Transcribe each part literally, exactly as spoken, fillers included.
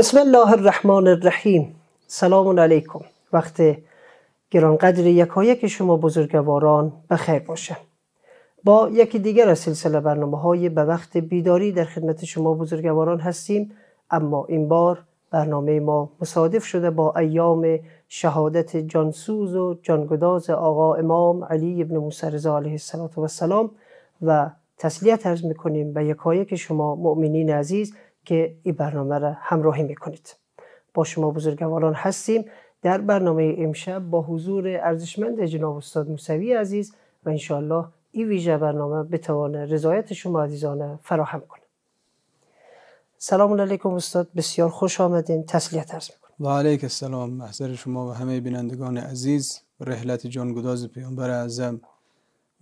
بسم الله الرحمن الرحیم. سلام علیکم. وقت گرانقدر یکایک شما بزرگواران بخیر باشه. با یکی دیگر از سلسله برنامه های به وقت بیداری در خدمت شما بزرگواران هستیم، اما این بار برنامه ما مصادف شده با ایام شهادت جانسوز و جانگداز آقا امام علی بن موسی الرضا علیه السلام و تسلیت عرض میکنیم به یکایک شما مؤمنین عزیز که این برنامه را همراهی میکنید. با شما بزرگواران هستیم در برنامه امشب با حضور ارزشمند جناب استاد موسوی عزیز و انشاءالله این ویژه برنامه بتوانه رضایت شما عزیزان فراهم کنه. سلام علیکم استاد، بسیار خوش آمدین، تسلیت عرض میکنم. و علیک السلام. محضر شما و همه بینندگان عزیز، رحلت جانگداز پیامبر اعظم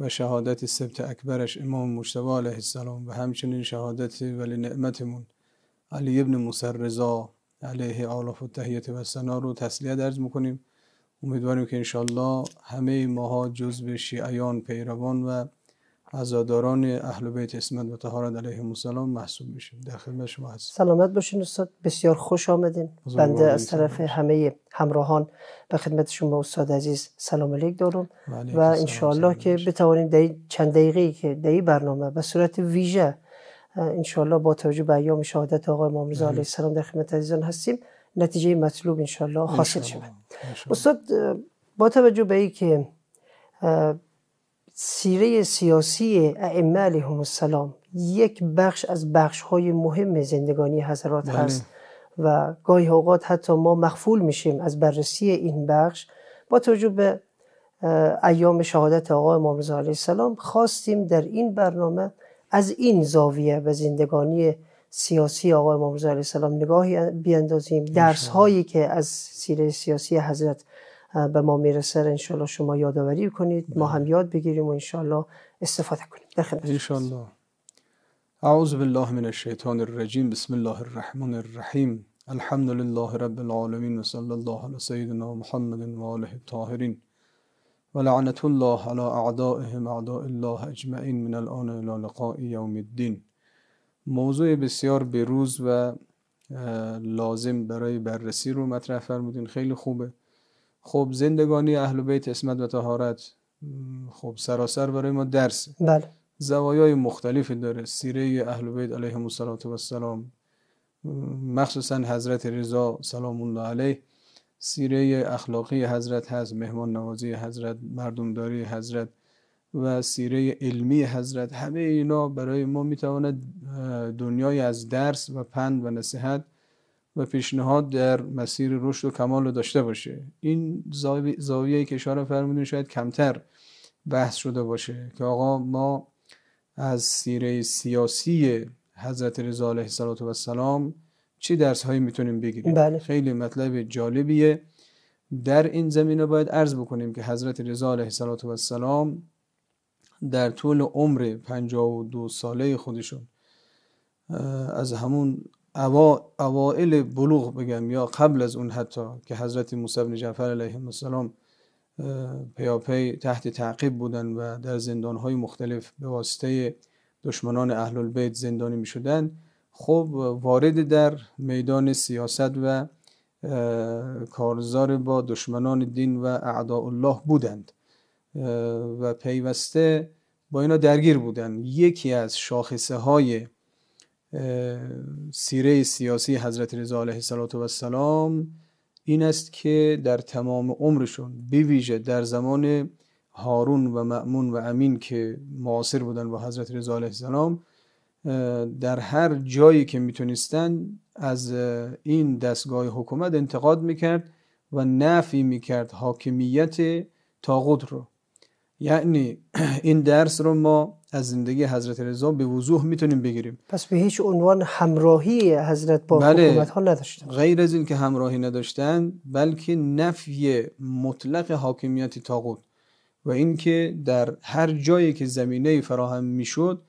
و شهادت سبت اکبرش امام مجتبی علیه السلام و همچنین شهادت ولی نعمتمون علی ابن موسی الرضا علیه آلاف التحیات و ثنا رو تسلیت عرض میکنیم. امیدواریم که انشالله همه ماها جزو شیعیان پیروان و عزاداران اهل بیت عصمت و طهارت علیهم السلام محسوب میشیم. در خدمت شما هستیم. سلامت باشین استاد، بسیار خوش آمدین. بنده از طرف همه همراهان به خدمت شما استاد عزیز سلام علیک دارم و انشالله که بتوانیم در چند دقیقه‌ای که در این برنامه به صورت ویژه انشالله با توجه به ایام شهادت آقای امام رضا علیه السلام در خدمت عزیزان هستیم، نتیجه مطلوب انشالله حاصل شود. استاد، با توجه به این که سیره سیاسی ائمه علیهم السلام یک بخش از بخش‌های مهم زندگانی حضرات هست و گاهی اوقات حتی ما مغفول میشیم از بررسی این بخش، با توجه به ایام شهادت آقای امام رضا علیه السلام خواستیم در این برنامه از این زاویه به زندگانی سیاسی آقای امام رضا علیه السلام نگاهی بیاندازیم. درس هایی که از سیره سیاسی حضرت به ما میرسه انشالله شما یادآوری کنید، ما هم یاد بگیریم و انشالله استفاده کنیم. انشالله. اعوذ بالله من الشیطان الرجیم. بسم الله الرحمن الرحیم. الحمد لله رب العالمین و صلی الله علی سیدنا محمد و آله الطاهرین و لعنت الله علی اعدائهم اعداء الله اجمعین من الان الی لقاء یوم الدین. موضوع بسیار بروز و لازم برای بررسی رو مطرح فرمودین، خیلی خوبه. خب زندگانی اهل بیت عصمت و طهارت خب سراسر برای ما درسه. بله. زوایای مختلفی داره. سیره اهل بیت علیهم السلام، مخصوصا حضرت رضا سلام الله علیه، سیره اخلاقی حضرت هست، مهمان نوازی حضرت، مردمداری حضرت و سیره علمی حضرت، همه اینا برای ما میتواند دنیای از درس و پند و نصیحت و پیشنهاد در مسیر رشد و کمال رو داشته باشه. این زاویه‌ای که اشاره فرمودین شاید کمتر بحث شده باشه که آقا ما از سیره سیاسی حضرت رضا علیه السلام چه درس‌هایی میتونیم بگیریم. بله. خیلی مطلب جالبیه. در این زمینه باید عرض بکنیم که حضرت رضا علیه السلام در طول عمر پنجاه و دو ساله خودشون از همون اوائل بلوغ بگم یا قبل از اون حتی که حضرت موسی بن جعفر علیه السلام پیاپی تحت تعقیب بودن و در زندانهای مختلف به واسطه دشمنان اهل البیت زندانی می شدن، خب وارد در میدان سیاست و کارزار با دشمنان دین و اعداء الله بودند و پیوسته با اینا درگیر بودند. یکی از شاخصه های سیره سیاسی حضرت رضا علیه السلام این است که در تمام عمرشون بیویژه در زمان هارون و مأمون و امین که معاصر بودن با حضرت رضا علیه السلام، در هر جایی که میتونستن از این دستگاه حکومت انتقاد میکرد و نفی میکرد حاکمیت طاغوت رو. یعنی این درس رو ما از زندگی حضرت رضا به وضوح میتونیم بگیریم. پس به هیچ عنوان همراهی حضرت با بله حکومت ها نداشتن، غیر از این که همراهی نداشتن بلکه نفی مطلق حاکمیت طاغوت و اینکه در هر جایی که زمینه فراهم میشد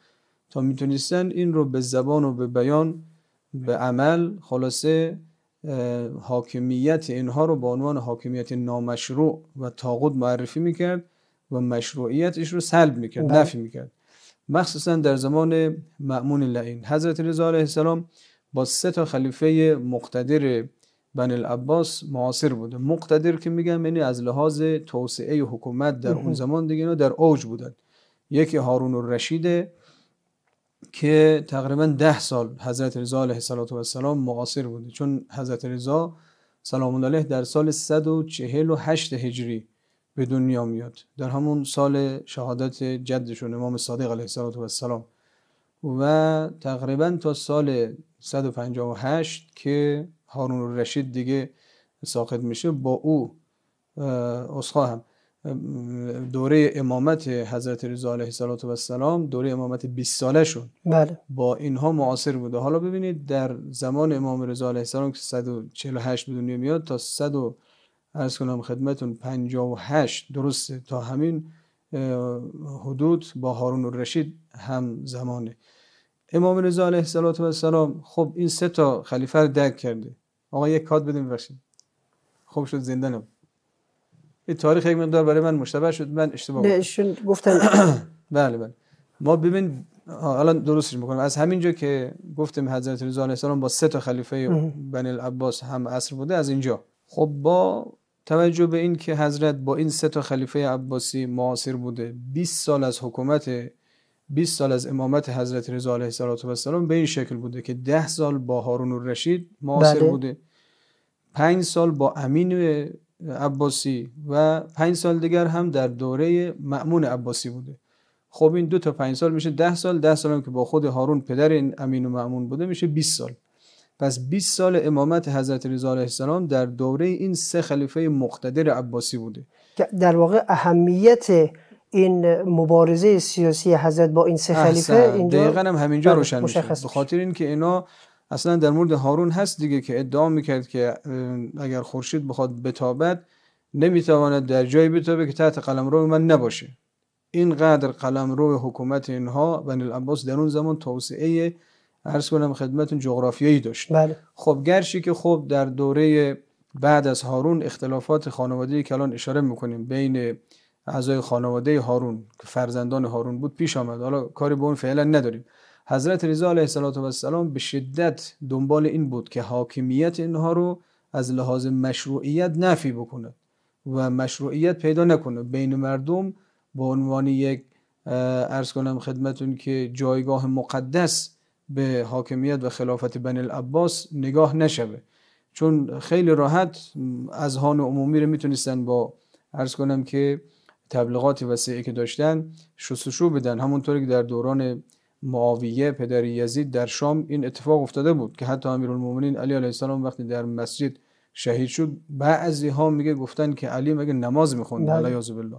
تا میتونستن این رو به زبان و به بیان به عمل، خلاصه حاکمیت اینها رو به عنوان حاکمیت نامشروع و طاغوت معرفی میکرد و مشروعیتش رو سلب میکرد، نفی میکرد. مخصوصا در زمان مأمون لعین، حضرت رضا علیه السلام با سه تا خلیفه مقتدر بنی العباس معاصر بوده. مقتدر که میگم یعنی از لحاظ توسعه حکومت در اون زمان دیگه اینا در اوج بودن. یکی هارون الرشید که تقریبا ده سال حضرت رضا علیه السلام معاصر بوده، چون حضرت رضا سلام الله علیه در سال صد و چهل و هشت هجری به دنیا میاد، در همون سال شهادت جدشون امام صادق علیه السلام، و تقریبا تا سال صد و پنجاه و هشت که هارون الرشید دیگه ساقط میشه، با او اسخا هم دوره امامت حضرت رضا علیه السلام، دوره امامت بیست ساله شون بله. با اینها معاصر بوده. حالا ببینید در زمان امام رضا علیه السلام که صد و چهل و هشت به دنیا میاد تا صد و عرض کنم خدمتون پنجاه و هشت درسته، تا همین حدود با هارون الرشید هم زمانه. امام رضا علیه السلام خب این سه تا خلیفه رو درک کرده. آقا یک کات بدیم بخشید. خب شد زنده نبود. این تاریخ یک مقدار برای من مشتبه شد، من اشتباه بودم. ایشون گفتن بله بله. ما ببین الان درستش میکنم. از همینجا که گفتیم حضرت رضا علیه السلام با سه تا خلیفه بنی العباس هم عصر بوده، از اینجا خب با توجه به این که حضرت با این سه تا خلیفه عباسی معاصر بوده، بیست سال از حکومت بیست سال از امامت حضرت رضا علیه السلام به این شکل بوده که ده سال با هارون الرشید معاصر بله. بوده، پنج سال با امین عباسی و پنج سال دیگر هم در دوره مأمون عباسی بوده. خب این دو تا پنج سال میشه ده سال، ده سال هم که با خود هارون پدر این امین و مأمون بوده میشه بیست سال. پس بیست سال امامت حضرت رضا علیه السلام در دوره این سه خلیفه مقتدر عباسی بوده. در واقع اهمیت این مبارزه سیاسی حضرت با این سه خلیفه اینجا دقیقاً هم همینجا روشن میشه، به خاطر اینکه اینا اصلا در مورد هارون هست دیگه که ادعا میکرد که اگر خورشید بخواد بتابد نمیتواند در جایی بتابه که تحت قلمرو من نباشه. اینقدر قلمرو حکومت اینها بنی العباس در اون زمان توسعه عرض کنم خدمتون جغرافیایی داشت بله. خب گرچه که خب در دوره بعد از هارون اختلافات خانوادگی که الان اشاره میکنیم بین اعضای خانواده هارون که فرزندان هارون بود پیش آمد، حالا کاری به اون فعلا نداریم. حضرت رضا علیه السلام به شدت دنبال این بود که حاکمیت اینها رو از لحاظ مشروعیت نفی بکنه و مشروعیت پیدا نکنه بین مردم به عنوان یک عرض کنم خدمتون که جایگاه مقدس به حاکمیت و خلافت بنی العباس نگاه نشوه، چون خیلی راحت اذهان عمومی رو میتونستن با عرض کنم که تبلیغات وسیعی که داشتن شستشو بدن. همونطوری که در دوران معاویه پدر یزید در شام این اتفاق افتاده بود که حتی امیرالمومنین علی علیه السلام وقتی در مسجد شهید شد بعضی ها میگه گفتن که علی مگه نماز میخوند علیاذ بالله.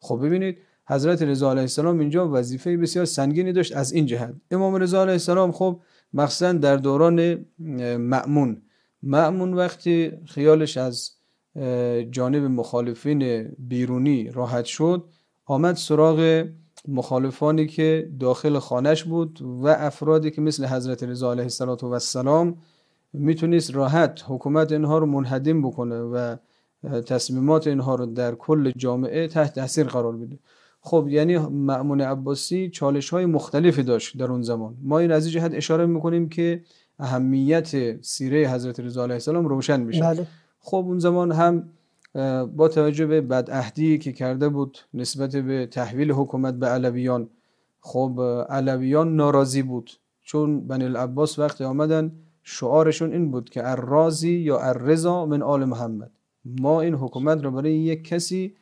خب ببینید حضرت رضا علیه السلام اینجا وظیفه بسیار سنگینی داشت از این جهت. امام رضا علیه السلام خب مخصوصا در دوران مأمون مأمون وقتی خیالش از جانب مخالفین بیرونی راحت شد، آمد سراغ مخالفانی که داخل خانش بود و افرادی که مثل حضرت رضا علیه السلام میتونست راحت حکومت اینها رو منهدم بکنه و تصمیمات اینها رو در کل جامعه تحت تاثیر قرار بده. خب یعنی مأمون عباسی چالش های مختلفی داشت در اون زمان. ما این از این جهت اشاره میکنیم که اهمیت سیره حضرت رضا علیه السلام روشن میشه بله. خب اون زمان هم با توجه به بدعهدی که کرده بود نسبت به تحویل حکومت به علویان، خب علویان ناراضی بود چون بنی العباس وقتی آمدن شعارشون این بود که الراضی یا الرضا من آل محمد، ما این حکومت رو برای یک کسی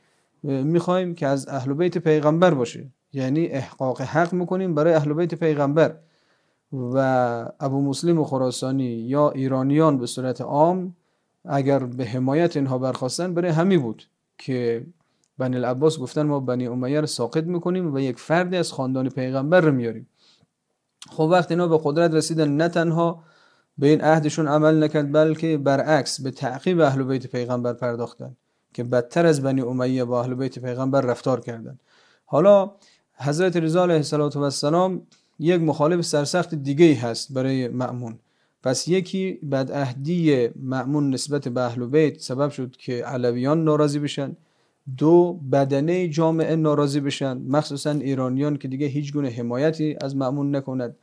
میخوایم که از اهل بیت پیغمبر باشه، یعنی احقاق حق میکنیم برای اهل بیت پیغمبر. و ابو مسلم و خراسانی یا ایرانیان به صورت عام اگر به حمایت اینها برخواستن برای همی بود که بنی العباس گفتن ما بنی امیه رو ساقط میکنیم و یک فرد از خاندان پیغمبر رو میاریم. خب وقتی اینا به قدرت رسیدن نه تنها به این عهدشون عمل نکرد بلکه برعکس به تعقیب اهل بیت پیغمبر پرداختن که بدتر از بنی امیه با اهل بیت پیغمبر رفتار کردند. حالا حضرت رضا علیه السلام یک مخالف سرسخت دیگه هست برای مأمون. پس یکی بدعهدی مأمون نسبت به اهل بیت سبب شد که علویان ناراضی بشن، دو بدنه جامعه ناراضی بشن، مخصوصا ایرانیان که دیگه هیچ گونه حمایتی از مأمون نکنند،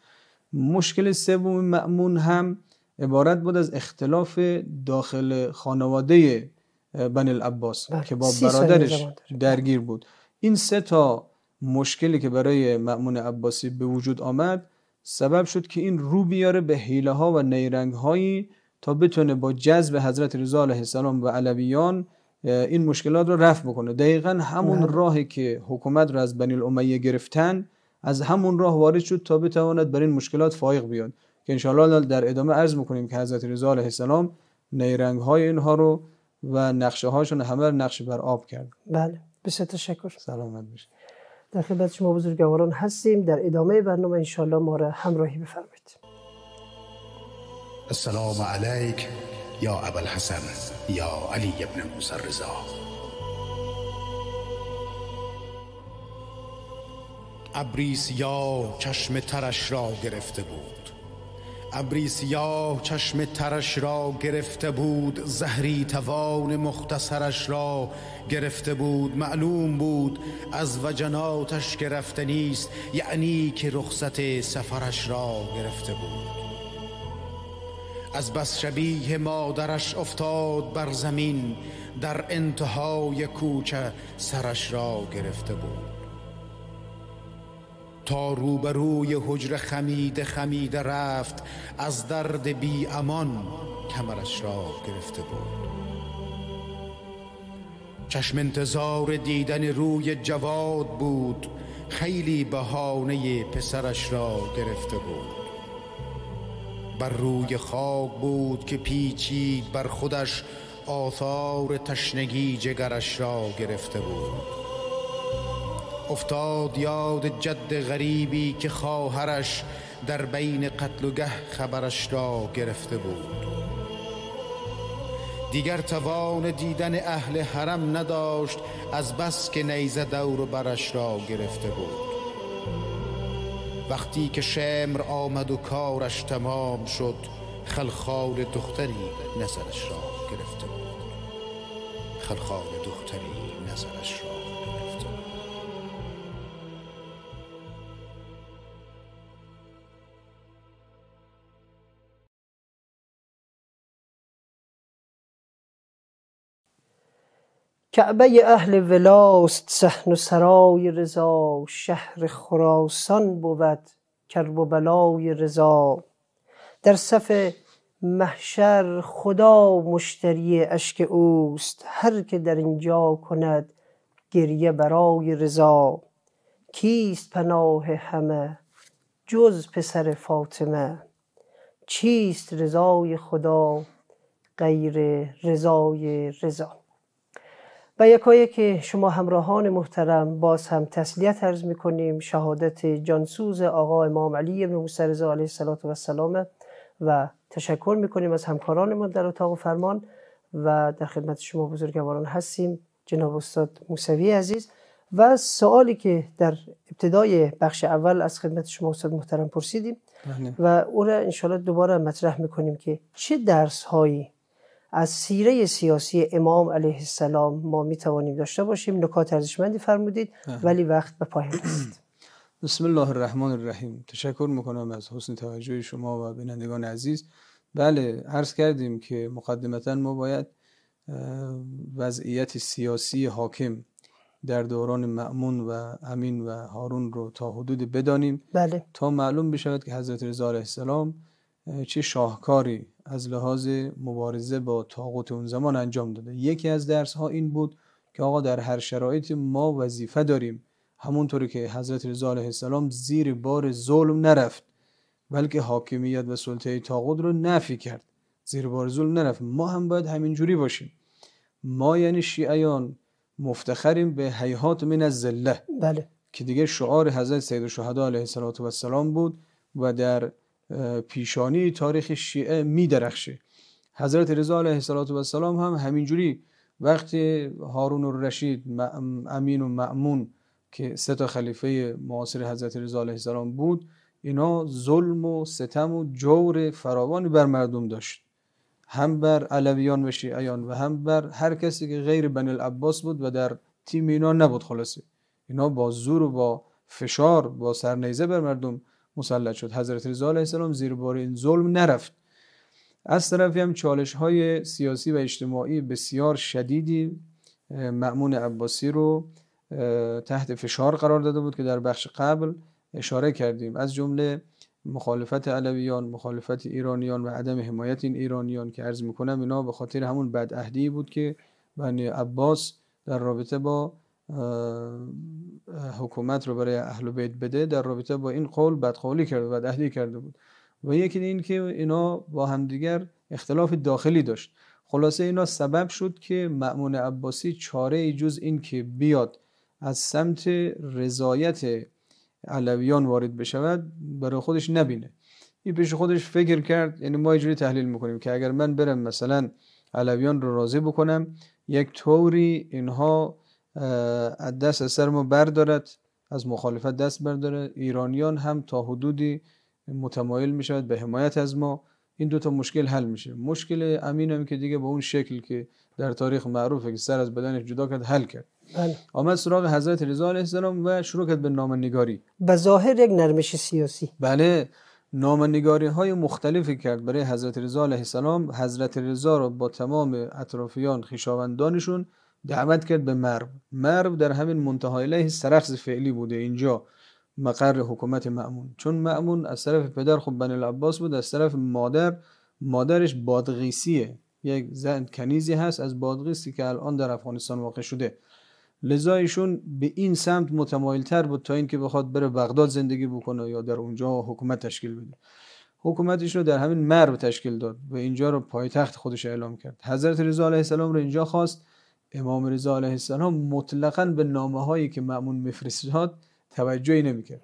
مشکل سوم مأمون هم عبارت بود از اختلاف داخل خانواده بنی العباس که با برادرش درگیر بود. این سه تا مشکلی که برای مأمون عباسی به وجود آمد سبب شد که این رو بیاره به حیله ها و نیرنگ هایی تا بتونه با جذب حضرت رضا علیه السلام و علویان این مشکلات رو رفع بکنه. دقیقا همون راهی که حکومت رو از بنی الامیه گرفتن از همون راه وارد شد تا بتواند بر این مشکلات فایق بیاد که انشاءالله در ادامه عرض میکنیم که حضرت رضا علیه السلام نیرنگ های اینها رو و نقشه هاشون همه نقش بر آب کرد. بله، بسیار تشکر. سلامت باشید. در خدمت شما بزرگواران هستیم. در ادامه برنامه انشاءالله ما را همراهی بفرمایید. السلام علیک یا ابوالحسن یا علی بن موسی الرضا. ابریسیا چشم ترش را گرفته بود، ابریسیا چشم ترش را گرفته بود، زهری توان مختصرش را گرفته بود. معلوم بود از وجناتش که رفته نیست، یعنی که رخصت سفرش را گرفته بود. از بس شبیه مادرش افتاد بر زمین، در انتهای کوچه سرش را گرفته بود. تا روبروی حجره خمیده خمیده رفت، از درد بی امان کمرش را گرفته بود. چشم انتظار دیدن روی جواد بود، خیلی بهانه پسرش را گرفته بود. بر روی خاک بود که پیچید بر خودش، آثار تشنگی جگرش را گرفته بود. افتاد یاد جد غریبی که خواهرش در بین قتل و گه خبرش را گرفته بود. دیگر توان دیدن اهل حرم نداشت، از بس که نیزه دور برش را گرفته بود. وقتی که شمر آمد و کارش تمام شد، خلخال دختری نظرش را گرفته بود. خلخال دختری نظرش را گرفته بود. کعبه اهل ولاست صحن و سرای رضا، شهر خراسان بود کرب و بلای رضا. در صف محشر خدا مشتری اشک اوست، هر که در اینجا کند گریه برای رضا. کیست پناه همه جز پسر فاطمه، چیست رضای خدا غیر رضای رضا؟ و یکایی که شما همراهان محترم باز هم تسلیت عرض میکنیم. شهادت جانسوز آقا امام علی بن موسی الرضا علیه السلام و تشکر میکنیم از همکارانمون در اتاق فرمان. و در خدمت شما بزرگواران هستیم جناب استاد موسوی عزیز. و سوالی که در ابتدای بخش اول از خدمت شما استاد محترم پرسیدیم و او را انشاءالله دوباره مطرح میکنیم که چه درس هایی از سیره سیاسی امام علیه السلام ما می توانیم داشته باشیم؟ نکات ارزشمندی فرمودید ولی وقت به پایان است. بسم الله الرحمن الرحیم. تشکر میکنم از حسن توجه شما و بینندگان عزیز. بله، عرض کردیم که مقدمتا ما باید وضعیت سیاسی حاکم در دوران مأمون و امین و هارون رو تا حدود بدانیم. بله. تا معلوم بشود که حضرت رضا علیه السلام چه شاهکاری از لحاظ مبارزه با طاغوت اون زمان انجام داده. یکی از درس ها این بود که آقا در هر شرایطی ما وظیفه داریم، همونطوری که حضرت رضا علیه السلام زیر بار ظلم نرفت بلکه حاکمیت و سلطه طاغوت رو نفی کرد، زیر بار ظلم نرفت، ما هم باید همینجوری باشیم. ما یعنی شیعیان مفتخریم به هیهات من الذله. بله. که دیگه شعار حضرت سید الشهدا علیه السلام بود و در پیشانی تاریخ شیعه می درخشه. حضرت رضا علیه السلام هم همینجوری وقتی هارون الرشید، امین و مأمون که سه تا خلیفه معاصر حضرت رضا علیه السلام بود، اینا ظلم و ستم و جور فراوانی بر مردم داشت، هم بر علویان و شیعیان و هم بر هر کسی که غیر بنی العباس بود و در تیم اینا نبود. خلاصه اینا با زور و با فشار با سرنیزه بر مردم مسلط شد. حضرت رضا علیه السلام زیر بار این ظلم نرفت. از طرفی هم چالش‌های سیاسی و اجتماعی بسیار شدیدی مأمون عباسی رو تحت فشار قرار داده بود که در بخش قبل اشاره کردیم، از جمله مخالفت علویان، مخالفت ایرانیان و عدم حمایت این ایرانیان که عرض میکنم اینا به خاطر همون بدعهدی بود که بنی عباس در رابطه با حکومت رو برای اهل بیت بده، در رابطه با این قول بدقولی کرده و بدعهدی کرده بود. و یکی این که اینا با همدیگر اختلاف داخلی داشت. خلاصه اینا سبب شد که مأمون عباسی چاره جز این که بیاد از سمت رضایت علویان وارد بشود برای خودش نبینه. این پیش خودش فکر کرد، یعنی ما اینجوری تحلیل میکنیم که اگر من برم مثلا علویان رو راضی بکنم یک طوری اینها از دست سر ما بردارد، از مخالفت دست برداره، ایرانیان هم تا حدودی متمایل میشود به حمایت از ما، این دوتا مشکل حل میشه. مشکل امین هم که دیگه با اون شکل که در تاریخ معروفه که سر از بدنش جدا کرد حل کرد. بله. آمد سراغ حضرت رضا علیه السلام و شروع کرد به نامه‌نگاری. به ظاهر یک نرمش سیاسی. بله، نامه‌نگاری های مختلفی کرد برای حضرت رضا علیه السلام. حضرت رضا را با تمام اطرافیان خویشاوندانشون دعوت کرد به مرو. مرو در همین منتهای لیه سرخس فعلی بوده، اینجا مقر حکومت مأمون. چون مأمون از طرف پدر خب بنو عباس بود، از طرف مادر مادرش بادغیسیه، یک زن کنیزی هست از بادغیسی که الان در افغانستان واقع شده. لذا ایشون به این سمت متمایل تر بود تا اینکه بخواد بره بغداد زندگی بکنه یا در اونجا حکومت تشکیل بده. حکومتش رو در همین مرو تشکیل داد و اینجا رو پایتخت خودش اعلام کرد. حضرت رضا علیه السلام رو اینجا خواست. امام رضا علیه السلام مطلقاً به نامه‌هایی که مأمون می‌فرستاد توجهی نمی‌کرد.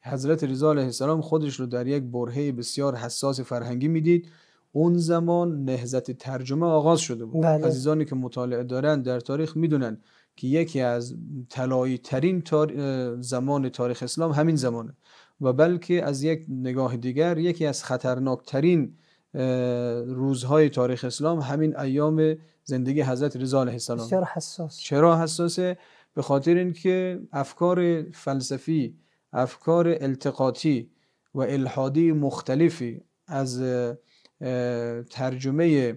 حضرت رضا علیه السلام خودش رو در یک برهه بسیار حساس فرهنگی میدید. اون زمان نهضت ترجمه آغاز شده بود. بله. عزیزانی که مطالعه دارن در تاریخ میدونن که یکی از طلایی ترین تار... زمان تاریخ اسلام همین زمانه و بلکه از یک نگاه دیگر یکی از خطرناک ترین روزهای تاریخ اسلام همین ایام زندگی حضرت رضا علیه السلام. چرا حساس؟ چرا حساسه؟ به خاطر اینکه افکار فلسفی، افکار التقاطی و الحادی مختلفی از ترجمه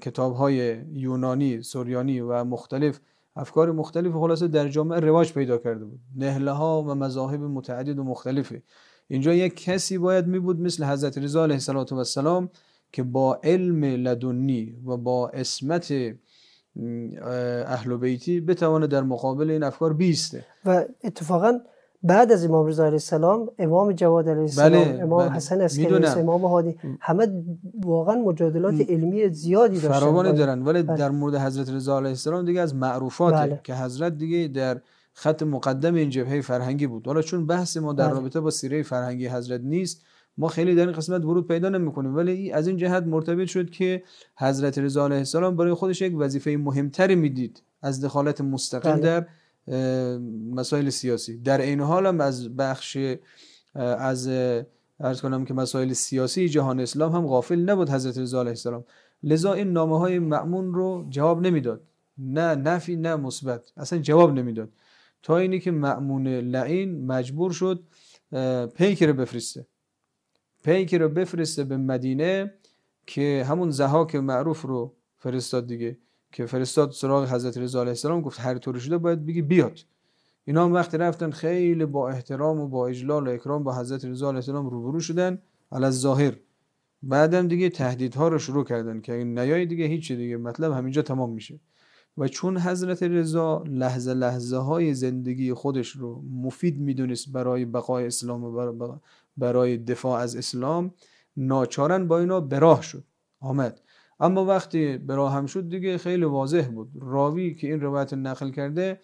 کتاب‌های یونانی، سوریانی و مختلف افکار مختلف خلاصه در جامعه رواج پیدا کرده بود. نهله‌ها و مذاهب متعدد و مختلفه. اینجا یک کسی باید می بود مثل حضرت رضا علیه السلام که با علم لدنی و با عصمت اهل بیتی بتواند در مقابل این افکار بیسته. و اتفاقا بعد از امام رضا علیه السلام، امام جواد علیه السلام، بله، امام بله. حسن عسکری، امام هادی، همه واقعا مجادلات علمی زیادی داشتن، فراوان دارن. ولی بله. در مورد حضرت رضا علیه السلام دیگه از معروفاته بله. که حضرت دیگه در خط مقدم این جبهه فرهنگی بود. حالا چون بحث ما در بله. رابطه با سیره فرهنگی حضرت نیست، ما خیلی در این قسمت ورود پیدا نمی‌کنیم، ولی از این جهت مرتبط شد که حضرت رضا علیه السلام برای خودش یک وظیفه مهمتری میدید از دخالت مستقیم بله. در مسائل سیاسی. در این حال هم از بخش از عرض کنم که مسائل سیاسی جهان اسلام هم غافل نبود حضرت رضا علیه السلام. لذا این نامه های مأمون رو جواب نمیداد، نه نفی نه مثبت، اصلا جواب نمیداد، تا اینی که مأمون لعین مجبور شد پیکر بفرسته پیکر رو بفرسته به مدینه که همون زهاک معروف رو فرستاد دیگه، که فرستاد سراغ حضرت رضا علیه السلام، گفت هر طور شده باید بگی بیاد. اینا هم وقتی رفتن خیلی با احترام و با اجلال و اکرام با حضرت رضا علیه السلام روبرو شدن علی الظاهر. بعدم دیگه تهدیدها رو شروع کردن که این نیای دیگه هیچ دیگه مطلب همینجا تمام میشه. و چون حضرت رضا لحظه لحظه های زندگی خودش رو مفید میدونست برای بقای اسلام و برای دفاع از اسلام، ناچارن با اینا به راه شد، آمد. اما وقتی به راه هم شد دیگه خیلی واضح بود. راوی که این روایت نقل کرده،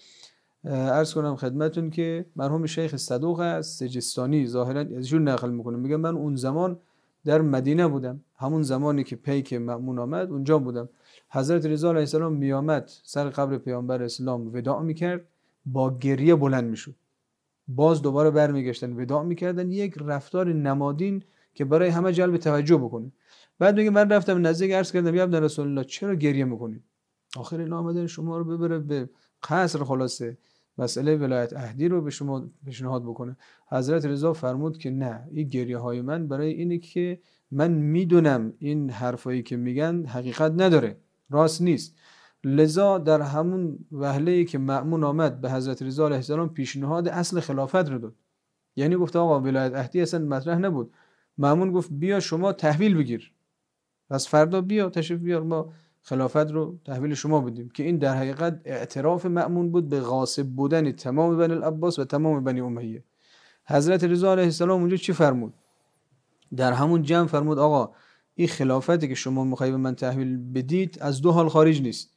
عرض کنم خدمتون که مرحوم شیخ صدوق از سجستانی ظاهراً ازشون نقل میکنه، میگه من اون زمان در مدینه بودم، همون زمانی که پیک مأمون آمد اونجا بودم. حضرت رضا علیه السلام میامد سر قبر پیامبر اسلام وداع میکرد، با گریه بلند میشد، باز دوباره برمیگشتن وداع میکردن، یک رفتار نمادین که برای همه جلب توجه بکنه. بعد میگه من رفتم نزدیک عرض کردم یا ابن رسول الله چرا گریه میکنید؟ آخر اینا آمدن شما رو ببره به قصر، خلاصه مسئله ولایت عهدی رو به شما پیشنهاد بکنه. حضرت رضا فرمود که نه، این گریه های من برای اینه که من میدونم این حرفایی که میگن حقیقت نداره، راست نیست. لذا در همون وهله‌ای که مأمون آمد به حضرت رضا علیه السلام پیشنهاد اصل خلافت رو داد، یعنی گفت آقا ولایت عهدی اصلا مطرح نبود. مأمون گفت بیا شما تحویل بگیر، پس فردا بیا تشریف بیار ما خلافت رو تحویل شما بدیم، که این در حقیقت اعتراف مأمون بود به غاصب بودن تمام بنی العباس و تمام بنی امیه. حضرت رضا علیه السلام اونجا چی فرمود؟ در همون جمع فرمود آقا این خلافتی که شما میخواهید به من تحویل بدید از دو حال خارج نیست،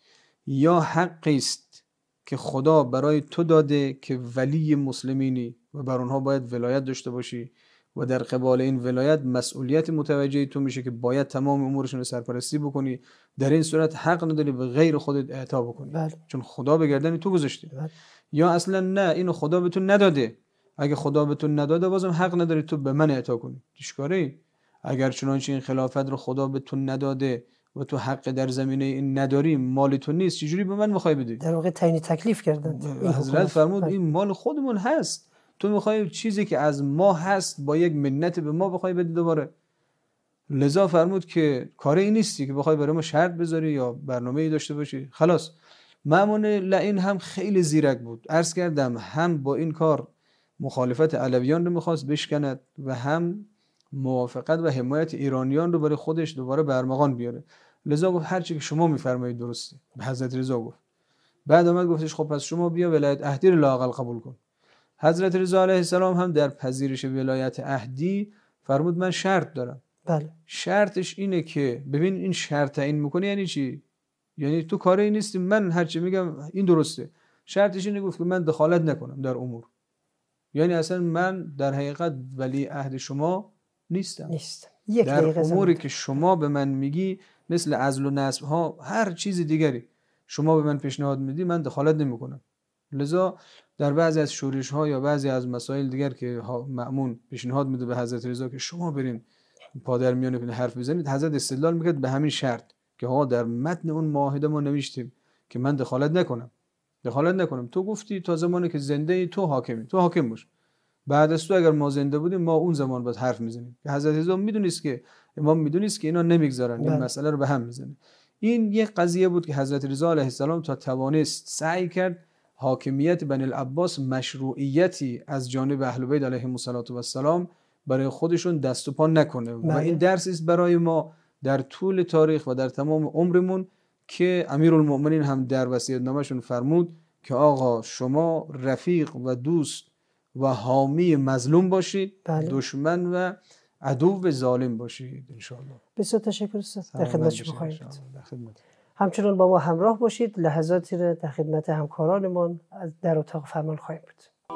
یا حقی است که خدا برای تو داده که ولی مسلمینی و بر اونها باید ولایت داشته باشی و در قبال این ولایت مسئولیت متوجه تو میشه که باید تمام امورشون رو سرپرستی بکنی، در این صورت حق نداری به غیر خودت اعطا بکنی، بل. چون خدا به گردن تو گذاشته، بل. یا اصلا نه، اینو خدا به تو نداده، اگه خدا به تو نداده بازم حق نداری تو به من اعطا کنی. چیکاره؟ اگر چنانچه این خلافت رو خدا به تو نداده و تو حق در زمینه این نداری، مال تو نیست، چجوری به من میخوای بدی؟ در واقع تعیین تکلیف کردند. حضرت فرمود این مال خودمون هست، تو میخوای چیزی که از ما هست با یک منت به ما بخوای بدی دوباره؟ لذا فرمود که کاری این نیستی که بخوای برای ما شرط بذاری یا برنامه‌ای داشته باشی. خلاص، مأمون لعین هم خیلی زیرک بود. عرض کردم هم با این کار مخالفت علویان رو میخواست بشکند و هم موافقت و حمایت ایرانیان رو برای خودش دوباره برمغان بیاره. لذا گفت هر چی که شما میفرمایید درسته. به حضرت رضا گفت. بعد اومد گفتش خب پس شما بیا ولایت عهدی رو لااقل قبول کن. حضرت رضا علیه السلام هم در پذیرش ولایت عهدی فرمود من شرط دارم. بله. شرطش اینه که ببین این شرط تعیین میکنه یعنی چی؟ یعنی تو کاری نیستی، من هر چی میگم این درسته. شرطش اینه گفت که من دخالت نکنم در امور. یعنی اصلا من در حقیقت ولی عهد شما نیستم. نیست. یک در اموری که شما به من میگی مثل عزل و نصب ها هر چیز دیگری شما به من پیشنهاد میدی من دخالت نمیکنم. لذا در بعضی از شورش ها یا بعضی از مسائل دیگر که مأمون پیشنهاد میده به حضرت رضا که شما برین پادرمیان بین حرف بزنید، حضرت استدلال میکرد به همین شرط که ها در متن اون معاهده ما نوشتیم که من دخالت نکنم، دخالت نکنم. تو گفتی تا زمانی که زنده ای تو حاکمی، تو حاکم باش، بعد از تو اگر ما زنده بودیم ما اون زمان باز حرف میزنیم. که حضرت رضا میدونیست که امام میدونیست که اینا نمیگذارن این مسئله رو به هم میزنه. این یک قضیه بود که حضرت رضا علیه السلام تا توانست سعی کرد حاکمیت بنی العباس مشروعیتی از جانب اهل بیت علیهم السلام برای خودشون دست و پا نکنه. بله. و این درس است برای ما در طول تاریخ و در تمام عمرمون که امیرالمومنین هم در وصیت‌نامه‌شون فرمود که آقا شما رفیق و دوست و حامی مظلوم باشید، بله. دشمن و عدو و ظالم باشید انشاءالله. بسیار تشکر استاد، در خدمت شما هستم. همچنان با ما همراه باشید، لحظاتی را در خدمت همکارانمان از در اتاق فرمان خواهیم بود.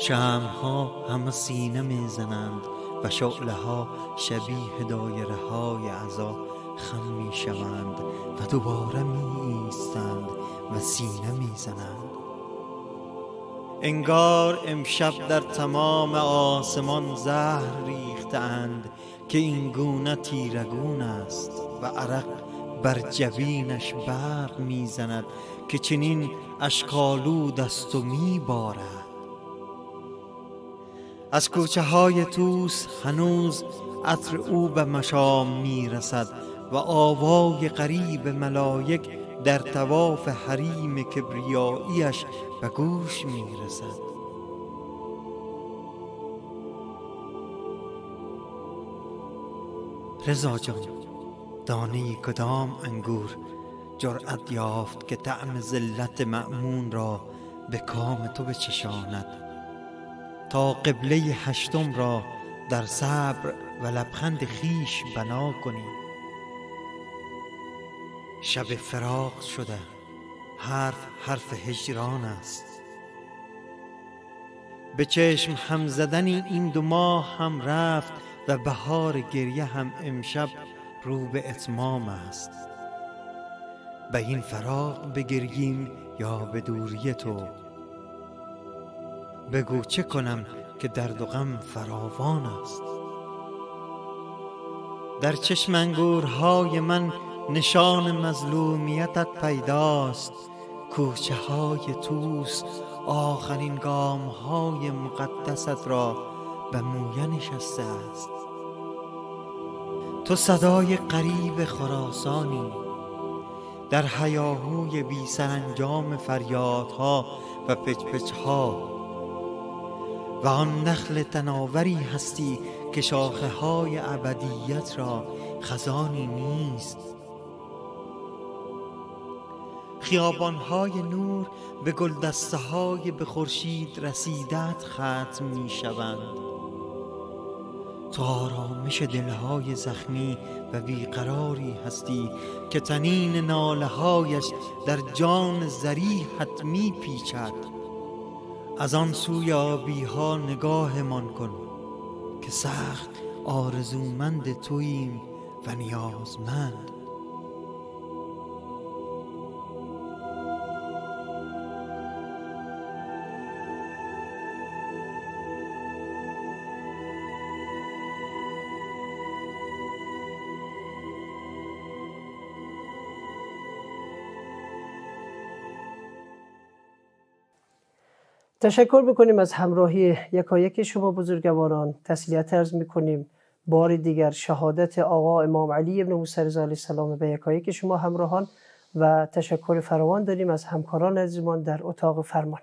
شمع‌ها هم سینه میزنند و شعله ها شبیه دایره های عزا خم می شوند و دوباره می ایستند و سینه می زنند. انگار امشب در تمام آسمان زهر ریختند که این گونه تیرگون است و عرق بر جبینش برق می زند که چنین اشکالود است و می بارد. از کوچه های توس هنوز عطر او به مشام می رسد و آوای قریب ملائک در طواف حریم کبریاییش به گوش می رسد. رضا جان، دانه کدام انگور جرأت یافت که طعم ذلت مأمون را به کام تو بچشاند تا قبله هشتم را در صبر و لبخند خیش بنا کنی؟ شب فراق شده، حرف حرف هجران است. به چشم هم زدنی این دو ماه هم رفت و بهار گریه هم امشب رو به اتمام است. به این فراق بگریم یا به دوری تو؟ بگو چه کنم که درد و غم فراوان است. در چشم انگورهای من نشان مظلومیتت پیداست. کوچه های توس آخرین گام های مقدست را به مویه نشسته است. تو صدای قریب خراسانی در هیاهوی بی سرانجام فریادها و پچپچها و آن نخل تناوری هستی که شاخه های ابدیت را خزانی نیست. خیابان‌های نور به گلدسته‌های به خورشید رسیدت ختم می‌شوند. تو آرامش دل‌های زخمی و بیقراری هستی که تنین ناله‌هایش در جان ضریحت می‌پیچد. از آن سوی آبی‌ها نگاهمان کن که سخت آرزومند توییم و نیازمند. تشکر میکنیم از همراهی یکایک شما بزرگواران. تسلیت عرض میکنیم بار دیگر شهادت آقا امام علی بن موسی الرضا علیه السلام به یکایک شما همراهان و تشکر فراوان داریم از همکاران عزیزمان در اتاق فرمان.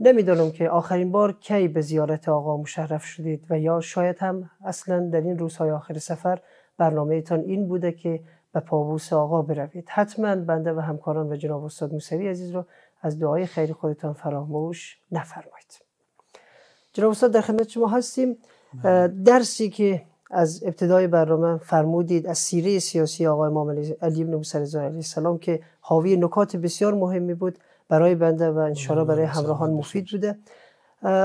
نمیدانم که آخرین بار کی به زیارت آقا مشرف شدید و یا شاید هم اصلا در این روزهای آخر سفر برنامهتان این بوده که به پابوس آقا بروید. حتما بنده و همکاران و جناب استاد موسوی عزیز را از دعای خیر خودتان فراموش نفرمایید. جناب استاد در خدمت شما هستیم. درسی که از ابتدای برنامه فرمودید از سیره سیاسی آقای امام علی بن موسی الرضا علیه السلام که حاوی نکات بسیار مهمی بود، برای بنده و انشاءالله برای همراهان مفید بوده.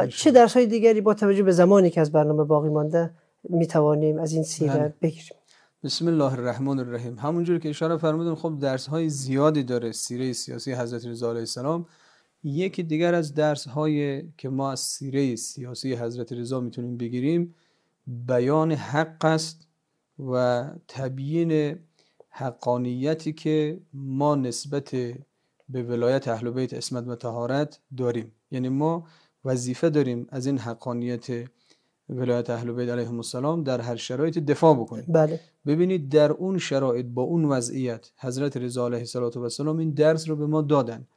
چه درس های دیگری با توجه به زمانی که از برنامه باقی مانده میتوانیم از این سیره بگیریم؟ بسم الله الرحمن الرحیم. همونجور که اشاره فرمودن خب درس‌های زیادی داره سیره سیاسی حضرت رضا علیه السلام. یکی دیگر از درس‌های که ما از سیره سیاسی حضرت رضا میتونیم بگیریم بیان حق است و تبیین حقانیتی که ما نسبت به ولایت اهل بیت عصمت و طهارت داریم. یعنی ما وظیفه داریم از این حقانیت ولایت اهل بیت علیهم السلام در هر شرایطی دفاع بکنیم. بله. ببینید در اون شرایط با اون وضعیت حضرت رضا علیه السلام این درس رو به ما دادن.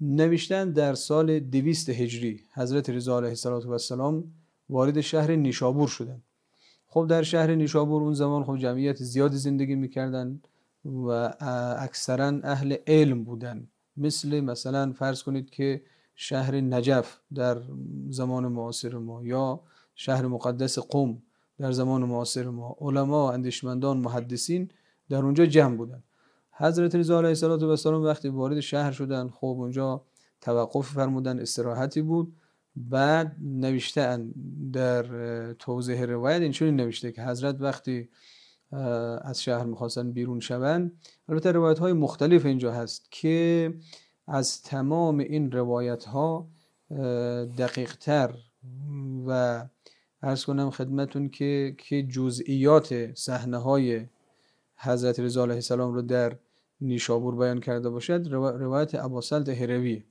نوشتن در سال دویست هجری حضرت رضا علیه السلام وارد شهر نیشابور شدن. خب در شهر نیشابور اون زمان خب جمعیت زیادی زندگی میکردن و اکثرا اهل علم بودن، مثل مثلا فرض کنید که شهر نجف در زمان معاصر ما یا شهر مقدس قم در زمان معاصر ما. علما، اندیشمندان، محدثین در اونجا جمع بودن. حضرت رضا علیه السلام وقتی وارد شهر شدن خب اونجا توقف فرمودن، استراحتی بود. بعد نوشتن در توضیح روایت اینچنین نوشته که حضرت وقتی از شهر میخواستن بیرون شون، البته روایت های مختلف اینجا هست که از تمام این روایت ها دقیق تر و عرض کنم خدمتون که که جزئیات صحنه های حضرت رضا علیه السلام رو در نیشابور بیان کرده باشد، روایت ابو صلت هروی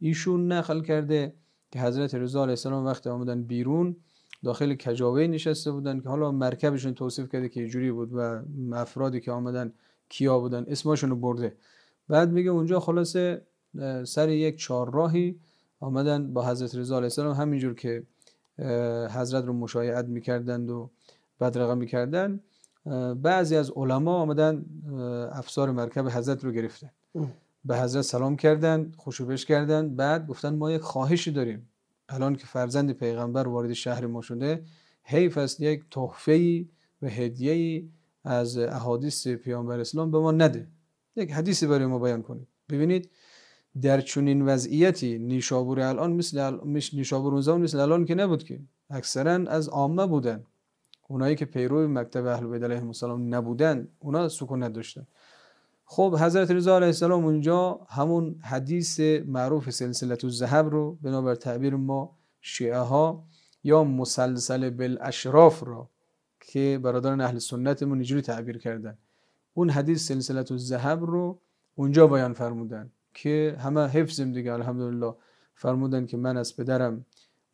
ایشون نقل کرده که حضرت رضا علیه السلام وقتی آمدن بیرون داخل کجاوه نشسته بودن که حالا مرکبشون توصیف کرده که اینجوری بود و افرادی که آمدن کیا بودن، اسمشون رو برده. بعد میگه اونجا خلاصه سر یک چهارراهی آمدن با حضرت رضا علیه السلام، همینجور که حضرت رو مشایعت میکردند و بدرقه میکردند، بعضی از علما آمدن افسار مرکب حضرت رو گرفتن، به حضرت سلام کردند، خوشوبش کردند. بعد گفتن ما یک خواهشی داریم، الان که فرزند پیغمبر وارد شهر ما شده حیف است یک تحفه‌ای و هدیه‌ای از احادیث پیامبر اسلام به ما نده، یک حدیثی برای ما بیان کنید. ببینید در چنین وضعیتی نیشابور الان مثل نیشابور اون زمان مثل الان که نبود، که اکثرا از عامه بودن، اونایی که پیرو مکتب اهل بیت علیهم السلام نبودن اونا سکونت داشتن. خب حضرت رضا علیه السلام اونجا همون حدیث معروف سلسله الذهب رو بنابر تعبیر ما شیعه ها یا مسلسل بالاشراف رو که برادران اهل سنتمون اینجوری تعبیر کردن. اون حدیث سلسله الذهب رو اونجا بیان فرمودن که همه حفظیم دیگه الحمدلله. فرمودن که من از پدرم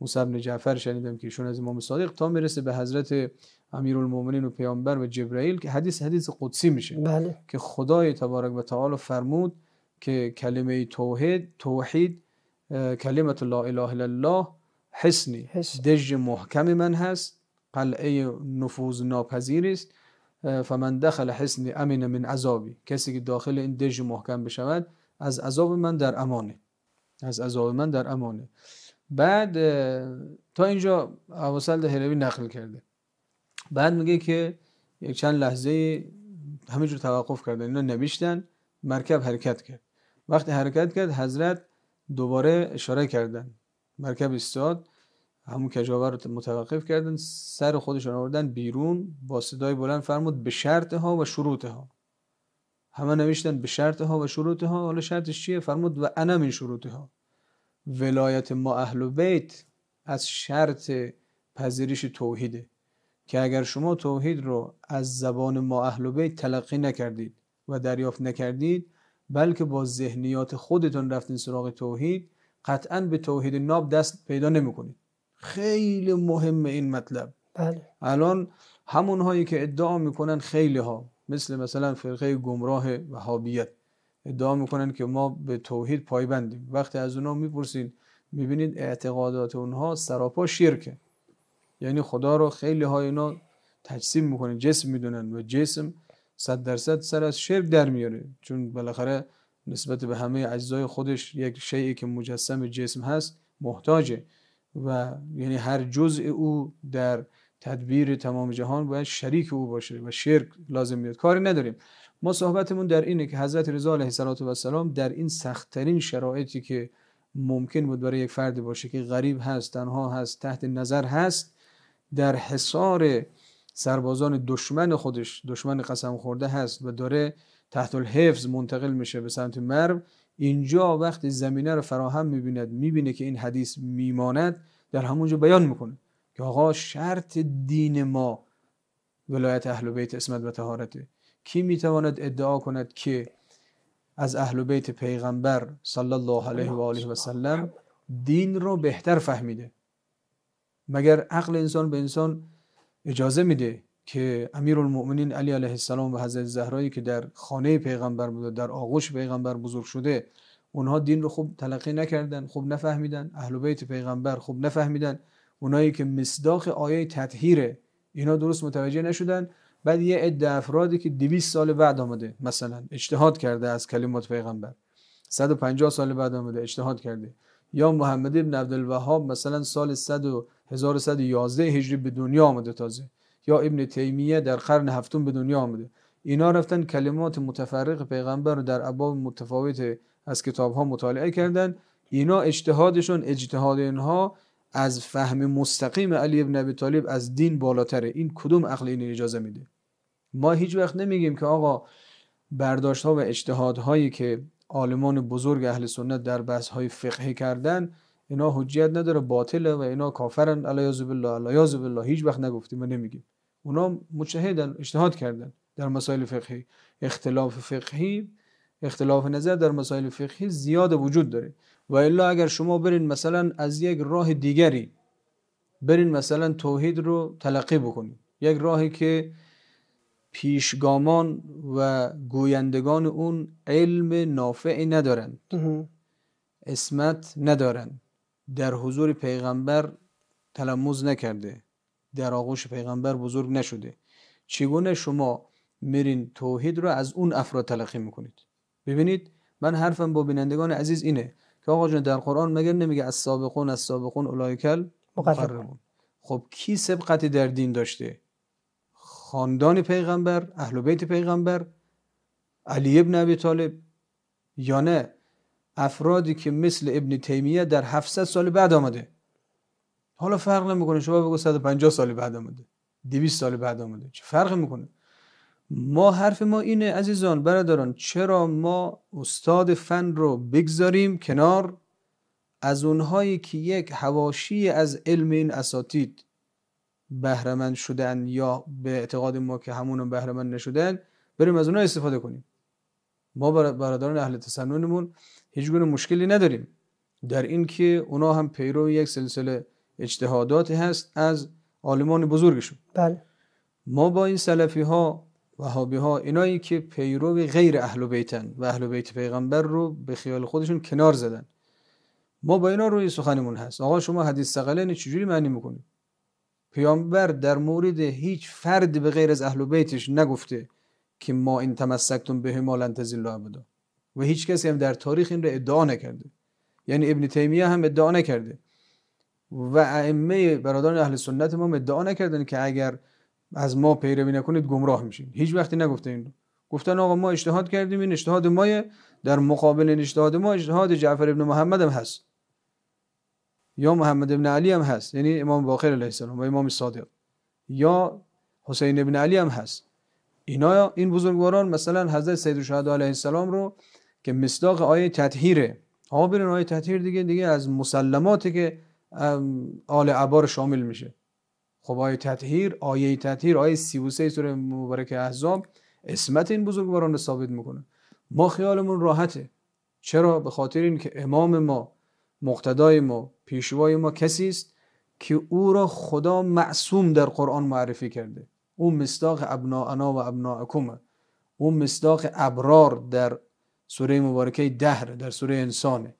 موسی بن جعفر شنیدم که ایشون از امام صادق تا میرسه به حضرت امیرالمومنین و پیامبر و جبرئیل، که حدیث حدیث قدسی میشه. بله. که خدای تبارک و تعالی فرمود که کلمه توحید توحید کلمه لا اله الا الله حسنی دژ محکم من هست، قلعه نفوذ ناپذیر است. فمن دخل حسنی امن من عذابی، کسی که داخل این دژ محکم بشود از عذاب من در امانه، از عذاب من در امانه. بعد تا اینجا ابو صلت هروی نقل کرده. بعد میگه که یک چند لحظه همینجور توقف کردن، اینا نوشتن، مرکب حرکت کرد. وقتی حرکت کرد حضرت دوباره اشاره کردن، مرکب استاد، همون کجاور رو متوقف کردن، سر خودشون آوردن بیرون، با صدای بلند فرمود به شرط ها و شروط ها. همه نوشتن به شرط ها و شروط ها، حالا شرطش چیه؟ فرمود و انا من شروط ها. ولایت ما اهل بیت از شرط پذیرش توحیده، که اگر شما توحید رو از زبان ما اهل بیت تلقی نکردید و دریافت نکردید، بلکه با ذهنیات خودتون رفتین سراغ توحید، قطعاً به توحید ناب دست پیدا نمی‌کنید. خیلی مهمه این مطلب. بله. الان همونهایی که ادعا میکنن، خیلی ها مثل مثلا فرقه گمراه وهابیت ادعا میکنن که ما به توحید پایبندیم. وقتی از اونها میپرسین میبینید اعتقادات اونها سراپا شرکه، یعنی خدا رو خیلی های اینا تجسیم میکنن، جسم میدونن، و جسم صد درصد سر از شرک در میاره، چون بالاخره نسبت به همه اجزای خودش یک شیئی که مجسم جسم هست محتاجه، و یعنی هر جزء او در تدبیر تمام جهان باید شریک او باشه و شرک لازم میاد. کاری نداریم. ما صحبتمون در اینه که حضرت رضا علیه السلام در این سخت‌ترین شرایطی که ممکن بود برای یک فرد باشه که غریب هست، تنها هست، تحت نظر هست، در حصار سربازان دشمن خودش، دشمن قسم خورده هست و داره تحت الحفظ منتقل میشه به سمت مرو، اینجا وقتی زمینه رو فراهم میبیند، میبینه که این حدیث میماند، در همونجا بیان میکنه که آقا شرط دین ما ولایت اهل بیت عصمت و طهارته. کی میتواند ادعا کند که از اهل بیت پیغمبر صلی الله علیه و آله و سلم دین رو بهتر فهمیده؟ مگر عقل انسان به انسان اجازه میده که امیرالمؤمنین علی علیه السلام و حضرت زهرایی که در خانه پیغمبر بوده، در آغوش پیغمبر بزرگ شده، اونها دین رو خوب تلقی نکردن، خوب نفهمیدن، اهل بیت پیغمبر خوب نفهمیدن، اونایی که مصداق آیه تطهیره اینا درست متوجه نشدن. بعد یه عده افرادی که دویست سال بعد آمده مثلا اجتهاد کرده از کلمات پیغمبر، صد و پنجاه سال بعد آمده اجتهاد کرده، یا محمد ابن عبدالوهاب مثلا سال هزار و صد و یازده هجری به دنیا آمده تازه، یا ابن تیمیه در قرن هفتم به دنیا آمده، اینا رفتن کلمات متفرق پیغمبر رو در ابواب متفاوت از کتاب‌ها مطالعه کردن. اینا اجتهادشون، اجتهاد اینها از فهم مستقیم علی ابن ابی طالب از دین بالاتره. این کدوم عقل این اجازه میده؟ ما هیچ وقت نمیگیم که آقا برداشت‌ها و اجتهادهایی که عالمان بزرگ اهل سنت در بحث‌های فقهی کردن اینا حجیت نداره، باطله و اینا کافرن، علیاذ بالله، علیاذ بالله، هیچ وقت نگفتیم و نمیگیم. اونا مجتهدن، اجتهاد کردن در مسائل فقهی. اختلاف فقهی، اختلاف نظر در مسائل فقهی زیاد وجود داره، و الا اگر شما برین مثلا از یک راه دیگری برین مثلا توحید رو تلقی بکنید، یک راهی که پیشگامان و گویندگان اون علم نافعی ندارند، عصمت ندارند، در حضور پیغمبر تلموذ نکرده، در آغوش پیغمبر بزرگ نشده، چگونه شما میرین توحید رو از اون افراد تلقی میکنید؟ ببینید، من حرفم با بینندگان عزیز اینه که آقا جان در قرآن مگر نمیگه از سابقون از سابقون اولایکل مقربون؟ خب کی سبقتی در دین داشته؟ خاندان پیغمبر، اهل بیت پیغمبر، علی ابن ابی طالب، یا نه افرادی که مثل ابن تیمیه در هفتصد سال بعد آمده؟ حالا فرق نمیکنه شما بگو صد و پنجاه سال بعد آمده، دویست سال بعد آمده، چه فرق میکنه؟ ما حرف ما اینه عزیزان، برادران، چرا ما استاد فن رو بگذاریم کنار، از اونهایی که یک حواشی از علم این اساتید بهره مند شدن یا به اعتقاد ما که همون بهره مند نشدن، بریم از اونها استفاده کنیم. ما برادران اهل تسننمون هیچ گونه مشکلی نداریم در این که اونا هم پیرو یک سلسله اجتهاداتی هست از عالمان بزرگشون. بله. ما با این سلفی ها، وهابی ها، اینایی که پیرو غیر اهل بیتن و اهل بیت پیغمبر رو به خیال خودشون کنار زدن، ما با اینا روی سخنمون هست. آقا شما حدیث ثقلین چجوری معنی میکنید؟ پیامبر در مورد هیچ فردی به غیر از اهل بیتش نگفته که ما این تمسکتون به ما لن تزل ابدا، و هیچ کسی هم در تاریخ این رو ادعا نکرده، یعنی ابن تیمیه هم ادعا نکرده و ائمه برادران اهل سنت ما ادعا نکردن که اگر از ما پیروی نکنید گمراه میشین. هیچ وقتی نگفته این رو. گفتن آقا ما اجتهاد کردیم، این اجتهاد مایه، در مقابل این اجتهاد ما اجتهاد جعفر ابن محمد هم هست یا محمد ابن علی هم هست، یعنی امام باقر علیه السلام و امام صادق، یا حسین ابن علی هم هست. اینا این بزرگواران مثلا حضرت سید الشهدا علیه السلام رو که مصداق آیه تطهیره، آقا برین آیه تطهیر دیگه دیگه از مسلماتی که آل عبار شامل میشه. خب آیه تطهیر، آیه تطهیر آیه سی و سه سوره مبارک احزاب اسمت این بزرگواران رو ثابت میکنه. ما خیالمون راحته. چرا؟ به خاطر اینکه امام ما، مقتدای ما، پیشوای ما کسی است که او را خدا معصوم در قرآن معرفی کرده. او مصداق ابناءنا و ابناءکم، او مصداق ابرار در سوره مبارکه دهر، در سوره انسانه.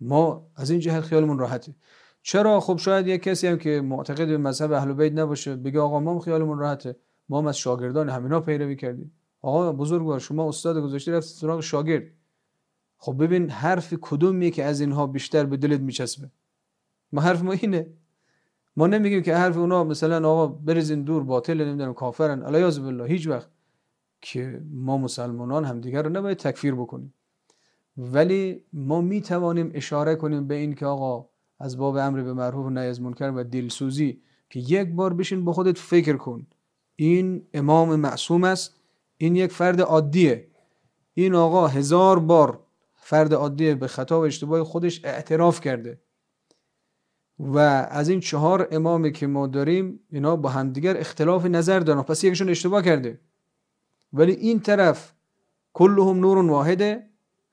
ما از این جهت خیالمون راحته. چرا؟ خب شاید یک کسی هم که معتقد به مذهب اهل بیت نباشه بگه آقا ما خیالمون راحته، ما هم از شاگردان همینا پیروی کردیم. آقا بزرگوار شما استاد گذاشتی رفت سراغ شاگرد. خب ببین حرف کدومیه که از اینها بیشتر به دلت میچسبه؟ ما حرف ما اینه. ما نمیگیم که حرف اونا مثلا آقا بریزین دور، باطل، نمیدونم کافرن، الیاذ بالله. هیچ وقت که ما مسلمانان همدیگر رو نباید تکفیر بکنیم، ولی ما میتوانیم اشاره کنیم به این که آقا از باب امر به معروف و نهی از منکر و دلسوزی که یک بار بشین با خودت فکر کن، این امام معصوم است، این یک فرد عادیه، این آقا هزار بار فرد عادیه به خطا و اشتباه خودش اعتراف کرده و از این چهار امامی که ما داریم اینا با همدیگر اختلاف نظر دارن، پس یکشون اشتباه کرده، ولی این طرف کلهم نور واحده،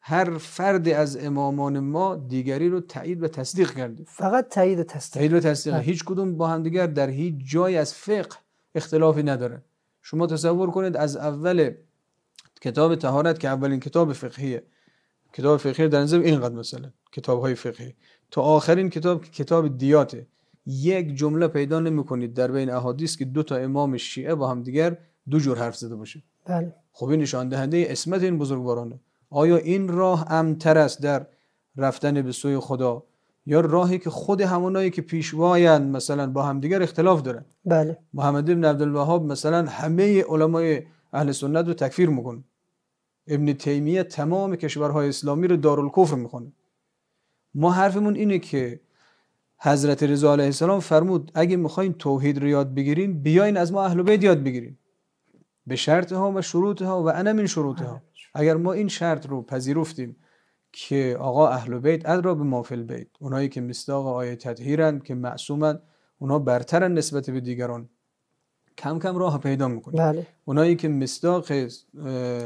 هر فرد از امامان ما دیگری رو تایید و تصدیق کرده. فقط تایید و تصدیق. تایید و تصدیق. هیچ کدوم با هم دیگر در هیچ جای از فقه اختلافی نداره. شما تصور کنید از اول کتاب طهارت که اولین کتاب فقهیه، کتاب فقهی در نظر اینقدر مثلا کتاب‌های فقهی، تا آخرین کتاب کتاب دیاته، یک جمله پیدا نمی‌کنید در بین احادیث که دو تا امام شیعه با هم دیگر دو جور حرف زده باشه. بله. خب این نشان دهنده عصمت این بزرگوارانه. آیا این راه امن‌تر است در رفتن به سوی خدا یا راهی که خود همونایی که پیشوایند مثلا با همدیگر اختلاف دارن؟ بله. محمد بن عبدالوهاب مثلا همه علمای اهل سنت رو تکفیر میکنه. ابن تیمیه تمام کشورهای اسلامی رو دارالکفر میکنه. ما حرفمون اینه که حضرت رضا علیه السلام فرمود اگه میخواین توحید رو یاد بگیریم بیاین از ما اهل بیت یاد بگیریم، به شرط ها و شروط ها و انا من شروط ها. اگر ما این شرط رو پذیرفتیم که آقا اهل بیت ادرا به ما فی البیت، اونایی که مصداق آیه تطهیرن، که معصومن، اونا برترن نسبت به دیگران، کم کم راه پیدا میکنیم. بله. اونایی که مصداق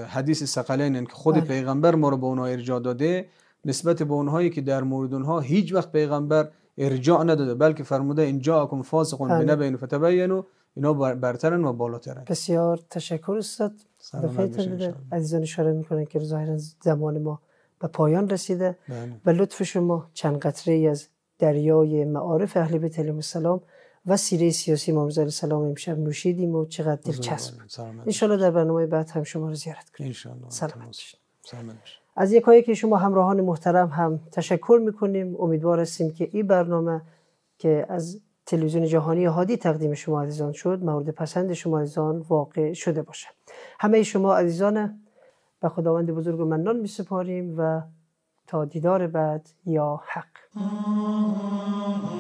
حدیث ثقلینن که خود بله. پیغمبر ما رو به اونها ارجاع داده، نسبت به اونهایی که در مورد اونها هیچ وقت پیغمبر ارجاع نداده بلکه فرموده ان جاءکم فاسق بنبأ فتبینوا، اینا برترن و بالاترن. بسیار تشکر استاد. عزیزان اشاره میکنن که ظاهرا زمان ما به پایان رسیده و لطف شما چند قطره‌ای از دریای معارف اهل بیت علیهم السلام و سیره سیاسی امام رضا السلام امشب نوشیدیم و چقدر دلچسب بود. ان شاء الله در برنامه بعد هم شما رو زیارت کنیم. ان شاء الله. سلامت باشید. از یکایی که شما همراهان محترم هم تشکر میکنیم. امیدوار هستیم که این برنامه که از تلویزیون جهانی هادی تقدیم شما عزیزان شد مورد پسند شما عزیزان واقع شده باشه. همه شما عزیزان به خداوند بزرگ و منان می سپاریم و تا دیدار بعد. یا حق.